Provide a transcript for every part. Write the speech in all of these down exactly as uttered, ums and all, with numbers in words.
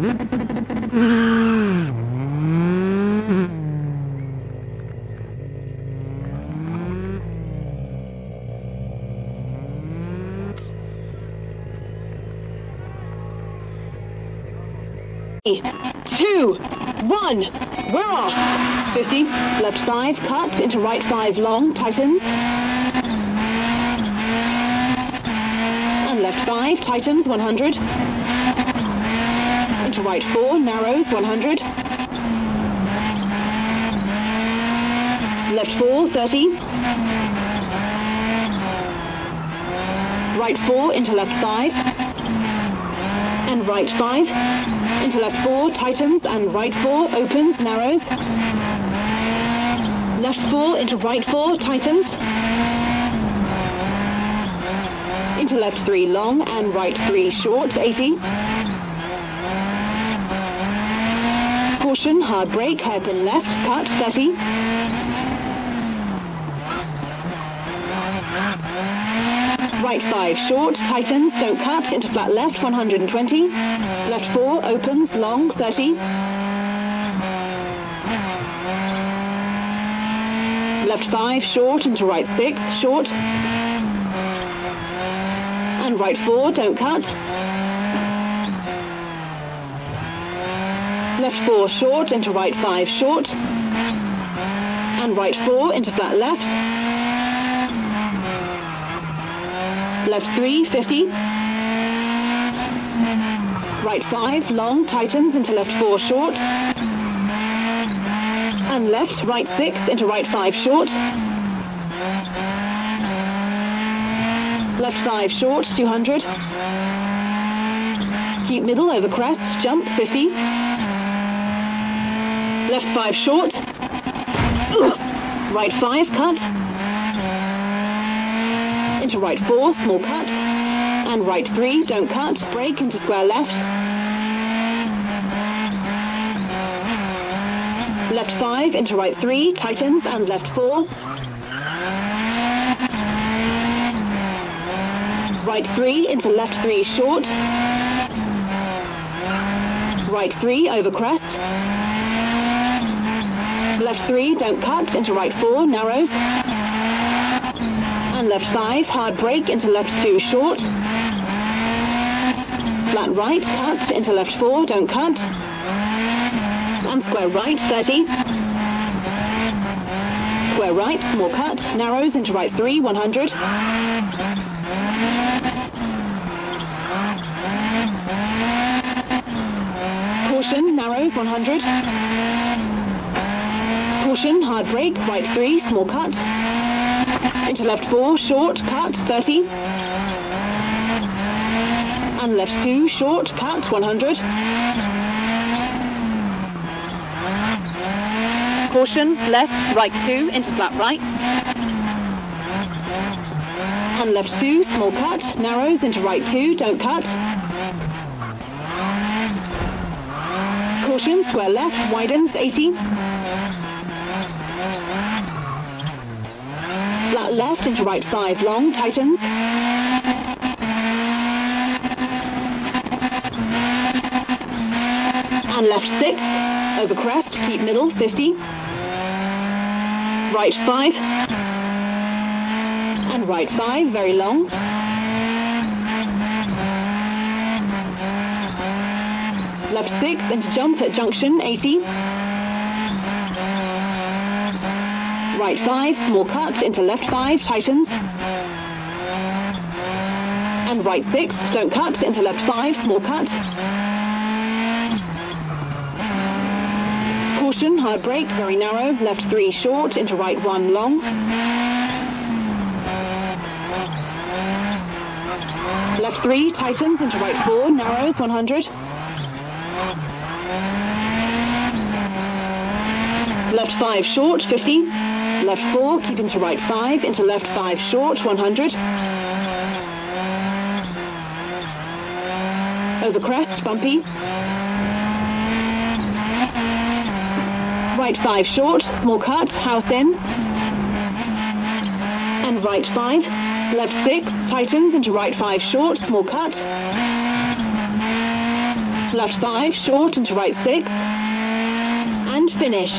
Two, one, we're off. fifty, left five, cut into right five, long, tightens. And left five, tightens, one hundred. Into right four, narrows, one hundred. Left four, thirty. Right four, into left five. And right five. Into left four, tightens, and right four, opens, narrows. Left four, into right four, tightens. Into left three, long, and right three, short, eighty. Caution, hard break, hairpin left, cut, thirty. Right five, short, tightens, don't cut, into flat left, one hundred twenty. Left four, opens, long, thirty. Left five, short, into right six, short. And right four, don't cut. Left four, short, into right five, short. And right four, into flat left. Left three, fifty. Right five, long, tightens, into left four, short. And left, right six, into right five, short. Left five, short, two hundred. Keep middle over crest, jump, fifty. Left five, short. Right five, cut. Into right four, small cut, and right three, don't cut, break into square left. Left five, into right three, tightens, and left four. Right three, into left three, short. Right three, over crest. Left three, don't cut, into right four, narrows. And left five, hard break, into left two, short. Flat right, cut, into left four, don't cut. And square right, thirty. Square right, small cut, narrows, into right three, one hundred. Caution, narrows, one hundred. Caution, hard break, right three, small cut. Into left four, short, cut, thirty. And left two, short, cut, one hundred. Caution, left, right two, into flat right. And left two, small cut, narrows, into right two, don't cut. Caution, square left, widens, eighty. Flat left into right five, long, tightens. And left six, over crest, keep middle, fifty. Right five. And right five, very long. Left six, into jump at junction, eighty. Right five, small cut, into left five, tightens. And right six, don't cut, into left five, small cut. Caution, hard break, very narrow, left three, short, into right one, long. Left three, tightens, into right four, narrows, one hundred. Left five, short, fifty. Left four, keep into right five, into left five, short, one hundred. Over crest, bumpy. Right five, short, small cut, house in. And right five, left six, tightens, into right five, short, small cut. Left five, short and to right six, and finish.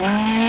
Wow.